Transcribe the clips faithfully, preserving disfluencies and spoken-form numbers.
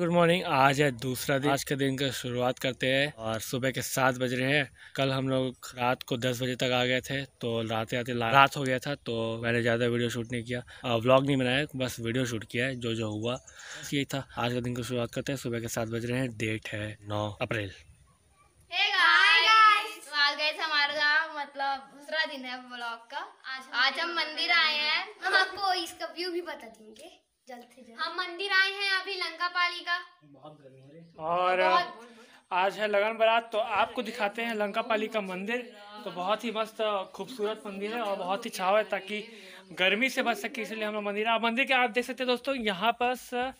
Good morning. आज है दूसरा दिन। आज के दिन का शुरुआत करते हैं और सुबह के सात बज रहे हैं। कल हम लोग रात को दस बजे तक आ गए थे, तो रात आते रात हो गया था, तो मैंने ज़्यादा वीडियो शूट नहीं किया, व्लॉग नहीं बनाया, बस वीडियो शूट किया है। जो जो हुआ यही था। आज के दिन की शुरुआत करते हैं। सुबह के सात बज रहे हैं। डेट है नौ अप्रैल। मतलब दूसरा दिन है व्लॉग का। आज हम आज हम मंदिर आए हैं। हम आपको इसका व्यू भी बता देंगे जल्द से जल्द। हम मंदिर आए हैं अभी लंका पाली का। बहुत गर्मी है और आज है लगन बारात, तो आपको दिखाते हैं लंका पाली का मंदिर। तो बहुत ही मस्त खूबसूरत मंदिर है और बहुत ही छाव है ताकि गर्मी से बच सके, इसलिए हम मंदिर आए। मंदिर के आप देख सकते हैं दोस्तों, यहाँ पर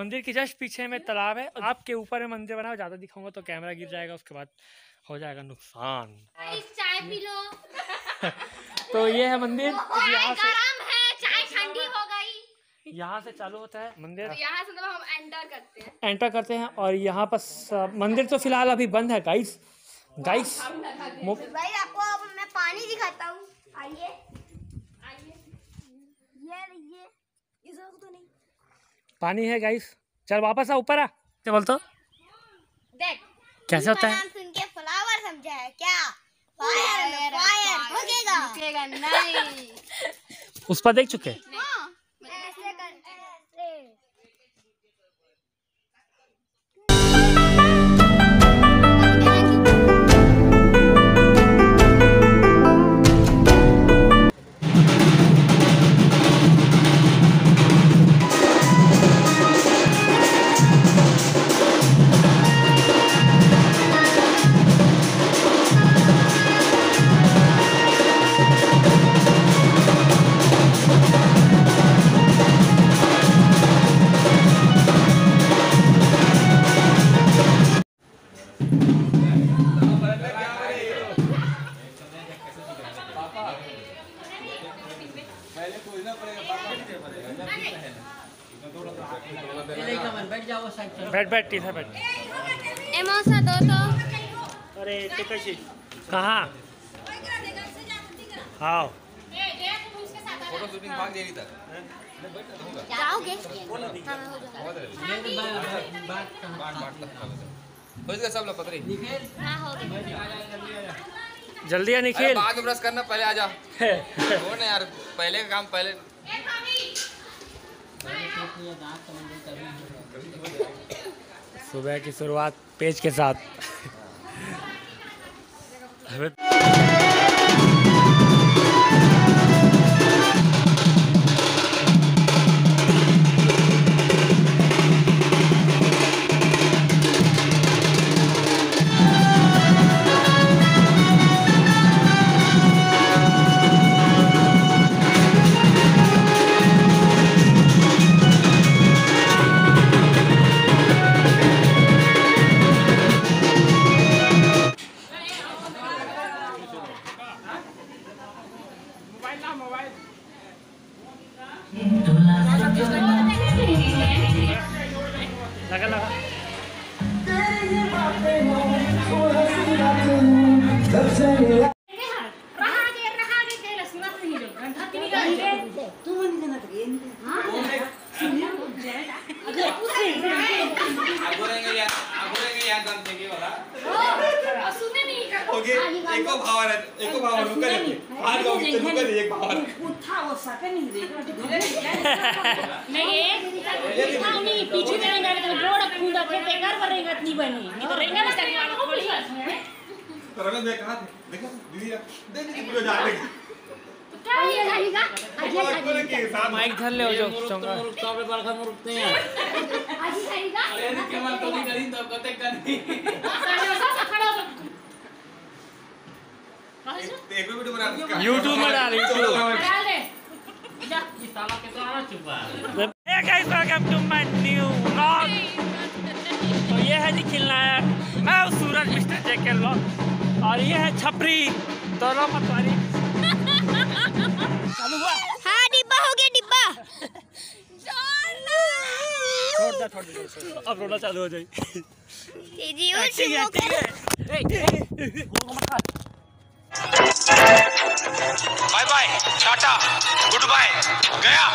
मंदिर के जस्ट पीछे में तालाब है। आपके ऊपर में मंदिर बना है, ज़्यादा दिखाऊंगा तो कैमरा गिर जाएगा, उसके बाद हो जाएगा नुकसान। चाय पी लो। तो ये है मंदिर। यहाँ से चाय ठंडी हो गई। यहाँ से चालू होता है मंदिर, तो यहाँ से तो हम एंटर करते हैं एंटर करते हैं और यहाँ पर मंदिर तो फिलहाल अभी बंद है। गाइस गाइस भाई आपको अब मैं पानी दिखाता हूँ। आइए आइए, ये इधर तो नहीं पानी है गाइस। चल वापस आ, ऊपर आ। क्या बोलते हो, कैसे होता है? समझा है क्या? फायर फायर होगेगा होगेगा नहीं। उस पर देख चुके हैं। बैठ बैठ टीसा बैठ। एमोसा दो तो। अरे टिकशी कहाँ? हाँ। फोटो शूटिंग भाग दे रही था। जाओगे? हो जाएगा सब लोग पतरी। हाँ हो गया। जल्दी आ निखिल। बाद में ब्रश करना, पहले आ जा। वो ना यार, पहले का काम पहले। सुबह की शुरुआत पेज के साथ। लगा लगा एको भावर एको भावर रुका नहीं। आज लोग इतने रुका नहीं, एक भावर उठा वो सके नहीं नहीं नहीं पीछे रहेगा तो बोड़ा फूंडा पे बेकार बनेगा, नहीं बनी नहीं तो रहेगा ना तकवान को पुलिस तरह में देखा देखा दीदी दे दे पूरा जा लेगी क्या ये रहेगा। अजय माइक धर ले, हो जो चंगा रुकता है बरखा में रुकते हैं। आज ही रहेगा अरे केवल तो नहीं करी तो कते करनी यूट्यूब में डाल दे। Welcome to my new vlog. तो ये है जी खिलनायक, मैं हूँ सूरज मिस्टर जेके व्लॉग, और ये है छपरी। तो लो मतवारी चालू हुआ। हाँ डिब्बा हो गया, डिब्बा छोड़ दे छोड़ दे, अब रोना चालू हो जाए। Bye bye tata goodbye गया।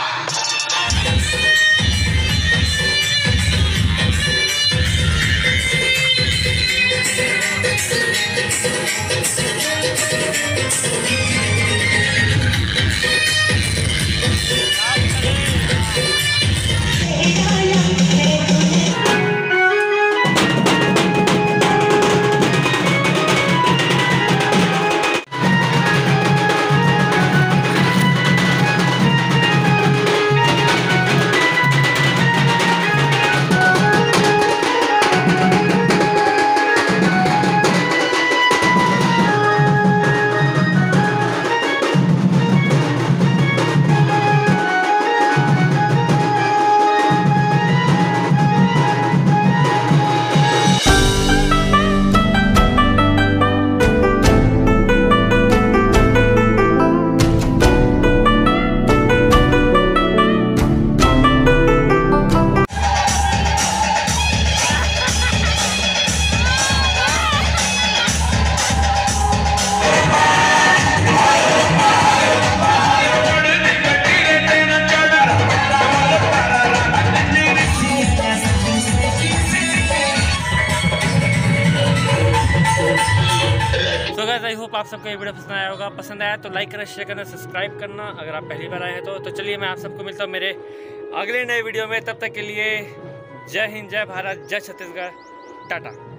गाइस, आई होप आप सबको ये वीडियो पसंद आया होगा। पसंद आया तो लाइक करना, शेयर करना, सब्सक्राइब करना अगर आप पहली बार आए हैं तो। तो चलिए मैं आप सबको मिलता हूँ मेरे अगले नए वीडियो में। तब तक के लिए जय हिंद, जय भारत, जय छत्तीसगढ़, टाटा।